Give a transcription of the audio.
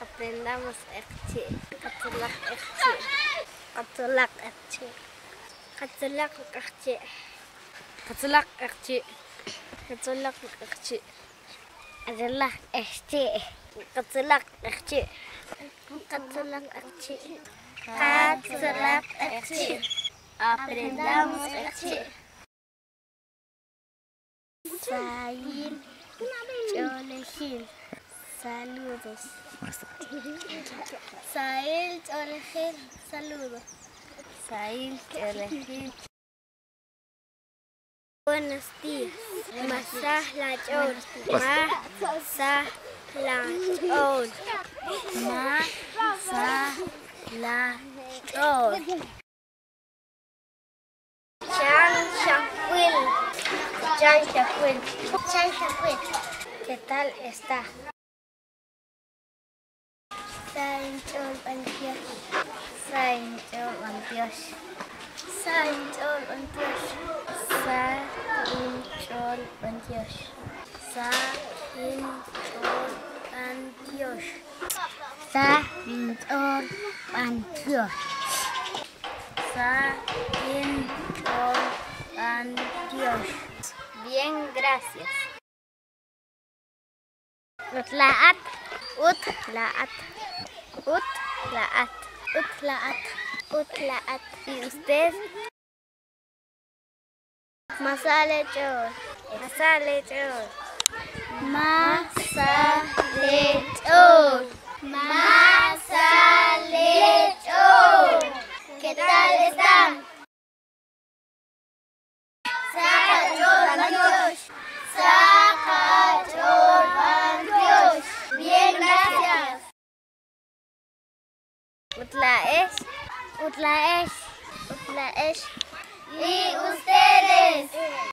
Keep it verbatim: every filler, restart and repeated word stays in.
Aprendamos Q'eqchi'. Qa tzolak Q'eqchi'. Qa tzolak Q'eqchi'. Qa tzolak Q'eqchi'. Qa tzolak Q'eqchi'. Qa tzolak Q'eqchi'. Qa tzolak Q'eqchi'. Qa tzolak Q'eqchi'. Qa tzolak Q'eqchi'. Qa tzolak Q'eqchi'. Aprendamos Q'eqchi'. Sahil Ch'oolejil. Saludos. Sahil Ch'oolejil. Saludos. Sahil Ch'oolejil. Buenos días. Ma sa la ch'ool. Ma sa la ch'ool. Ma sa la ch'ool. Chan xa wil. Chan xa wil. Chan xa wil. ¿Qué tal está? Sa in ch'ool b'anyox. Sa in ch'ool b'anyox. Sa in ch'ool b'anyox. Sa in ch'ool b'anyox. Sa in ch'ool b'anyox. Sa in ch'ool b'anyox. Sa in ch'ool b'anyox. Bien, gracias. Ut laa'at. Ut laa'at. Ut laa'at. Ut laa'at. Ut laa'at. ¿Y usted? Ma sa la ch'ool. Ma sa la ch'ool. Ma sa la ch'ool. Ma sa la ch'ool. ¿Qué tal están? Sa ch'ool b'anyox. Sa ch'ool b'anyox. Bien, gracias. Ut laa'at, ut laa'at, ut laa'at. Y ustedes.